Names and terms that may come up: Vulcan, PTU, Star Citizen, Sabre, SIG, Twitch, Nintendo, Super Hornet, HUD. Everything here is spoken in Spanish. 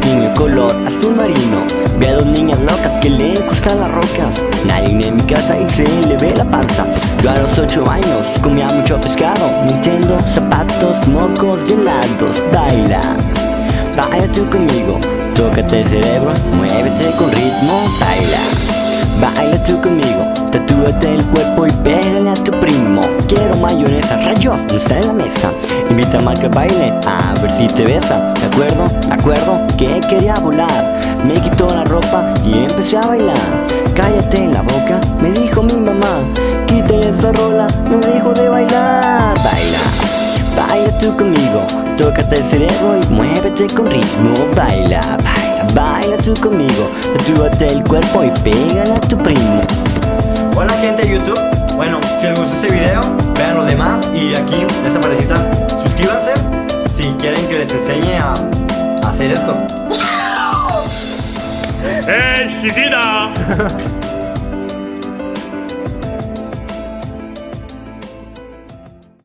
tiene color azul marino. Ve a dos niñas locas que leen costas las rocas. Nadie en mi casa y se le ve la panza. Yo a los 8 años comía mucho pescado, Nintendo, zapatos, mocos, helados. Baila, baila tú conmigo, tócate el cerebro, muévete con ritmo, baila. Baila tú conmigo, tatúate el cuerpo y pégale a tu primo. Quiero mayonesa, rayos, no está en la mesa. Invita a Mark al baile, a ver si te besa. De acuerdo, que quería volar. Me quitó la ropa y empecé a bailar. Cállate en la boca, me dijo mi mamá. Quítale esa rola, no dejo de bailar. Baila, baila tú conmigo, tócate el cerebro y muévete con ritmo. Baila, baila. Baila tú conmigo, tatúate el cuerpo y pégale a tu primo. Hola gente de YouTube, bueno, si les gustó este video, vean los demás y aquí en esta parecita, suscríbanse si quieren que les enseñe a hacer esto. ¡Eh, chiquita!